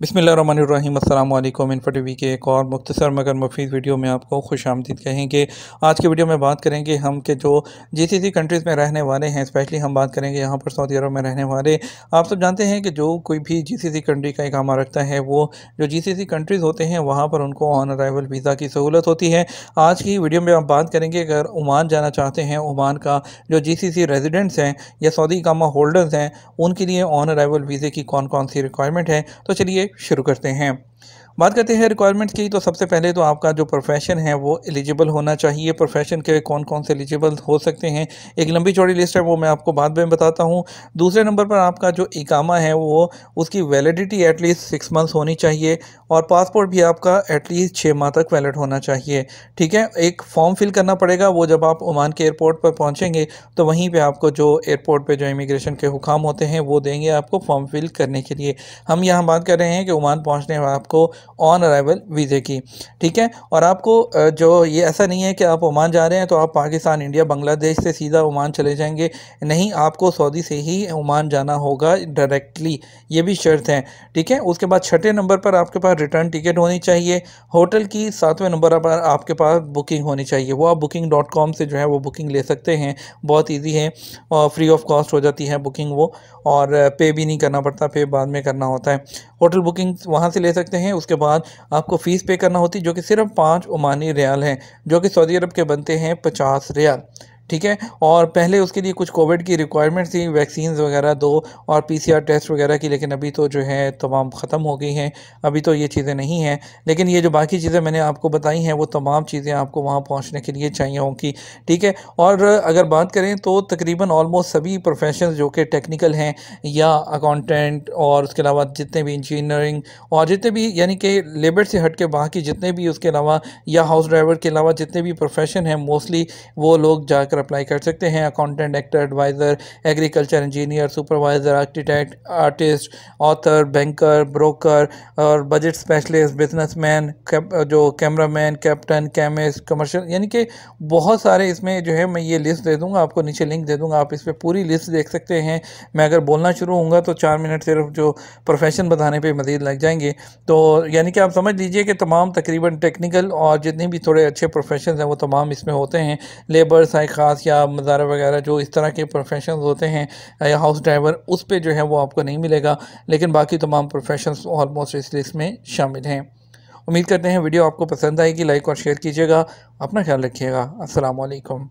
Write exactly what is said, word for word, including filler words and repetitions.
बिस्मिल्लाहिर्रहमानिर्रहीम, अस्सलाम वालेकुम। इन्फो टीवी के एक और मुख्तसर मगर मुफीद वीडियो में आपको खुश आमदीद कहेंगे। आज के वीडियो में बात करेंगे हम के जो जी सी सी कंट्रीज़ में रहने वाले हैं, स्पेशली हम बात करेंगे यहाँ पर सऊदी अरब में रहने वाले। आप सब जानते हैं कि जो कोई भी जी सी सी कंट्री का इकामा रखता है, वो जो जी सी सी कंट्रीज़ होते हैं वहाँ पर उनको ऑन अराइवल वीज़ा की सहूलत होती है। आज की वीडियो में हम बात करेंगे अगर ओमान जाना चाहते हैं, ओमान का जो जी सी सी रेजिडेंट्स हैं या सऊदी इकामा होल्डर्स हैं, उनके लिए ऑन अराइवल वीज़े की कौन कौन सी रिक्वायरमेंट है। तो चलिए शुरू करते हैं, बात करते हैं रिक्वायरमेंट्स की। तो सबसे पहले तो आपका जो प्रोफेशन है वो एलिजिबल होना चाहिए। प्रोफेशन के कौन कौन से एलिजिबल हो सकते हैं, एक लंबी चौड़ी लिस्ट है, वो मैं आपको बाद में बताता हूँ। दूसरे नंबर पर आपका जो इकामा है वो उसकी वैलिडिटी एटलीस्ट सिक्स मंथ्स होनी चाहिए, और पासपोर्ट भी आपका एटलीस्ट छः माह तक वैलिड होना चाहिए। ठीक है, एक फॉर्म फिल करना पड़ेगा, वो जब आप ओमान के एयरपोर्ट पर पहुँचेंगे तो वहीं पर आपको जो एयरपोर्ट पर जो इमिग्रेशन के हुकाम होते हैं वो देंगे आपको फॉर्म फिल करने के लिए। हम यहाँ बात कर रहे हैं कि ओमान पहुँचने आपको ऑन अराइवल वीज़े की। ठीक है, और आपको जो ये ऐसा नहीं है कि आप ओमान जा रहे हैं तो आप पाकिस्तान, इंडिया, बांग्लादेश से सीधा ओमान चले जाएंगे, नहीं, आपको सऊदी से ही ओमान जाना होगा डायरेक्टली, ये भी शर्त है। ठीक है, उसके बाद छठे नंबर पर आपके पास रिटर्न टिकट होनी चाहिए होटल की। सातवें नंबर पर आपके पास बुकिंग होनी चाहिए, वो आप बुकिंग डॉट कॉम से जो है वो बुकिंग ले सकते हैं, बहुत ईजी है और फ्री ऑफ कॉस्ट हो जाती है बुकिंग वो, और पे भी नहीं करना पड़ता, पे बाद में करना होता है। होटल बुकिंग वहाँ से ले सकते हैं। उसके बाद आपको फ़ीस पे करना होती है जो कि सिर्फ पाँच ओमानी रियाल हैं, जो कि सऊदी अरब के बनते हैं पचास रियाल। ठीक है, और पहले उसके लिए कुछ कोविड की रिक्वायरमेंट थी, वैक्सीन वगैरह दो और पीसीआर टेस्ट वगैरह की, लेकिन अभी तो जो है तमाम ख़त्म हो गई हैं, अभी तो ये चीज़ें नहीं हैं। लेकिन ये जो बाकी चीज़ें मैंने आपको बताई हैं वो तमाम चीज़ें आपको वहाँ पहुँचने के लिए चाहिए होंगी। ठीक है, और अगर बात करें तो तकरीबन ऑलमोस्ट सभी प्रोफेशन जो कि टेक्निकल हैं या अकाउंटेंट, और उसके अलावा जितने भी इंजीनियरिंग और जितने भी यानी कि लेबर से हट के बाकी जितने भी, उसके अलावा या हाउस ड्राइवर के अलावा जितने भी प्रोफेशन हैं, मोस्टली वो लोग जाकर अप्लाई कर सकते हैं। Accountant, actor, adviser, agriculture engineer, supervisor, architect, artist, author, banker, broker और बजट स्पेशलिस्ट, बिजनेसमैन, जो कैमरामैन, कैप्टन, केमिस्ट, कमर्शियल, यानी कि बहुत सारे इसमें जो है, मैं ये लिस्ट दे दूँगा आपको, नीचे लिंक दे दूँगा, आप इस पर पूरी लिस्ट देख सकते हैं। मैं अगर बोलना शुरू होऊंगा तो चार मिनट सिर्फ जो प्रोफेशन बताने पर मज़ीद लग जाएंगे। तो यानी कि आप समझ लीजिए कि तमाम तकरीबन टेक्निकल और जितने भी थोड़े अच्छे प्रोफेशन हैं वो तमाम इसमें होते हैं। लेबर, साइका या मज़ारा वगैरह जो इस तरह के प्रोफेशन होते हैं, या हाउस ड्राइवर, उस पे जो है वो आपको नहीं मिलेगा, लेकिन बाकी तमाम प्रोफेशंस ऑलमोस्ट इस लिस्ट में शामिल हैं। उम्मीद करते हैं वीडियो आपको पसंद आएगी। लाइक और शेयर कीजिएगा। अपना ख्याल रखिएगा। अस्सलाम वालेकुम।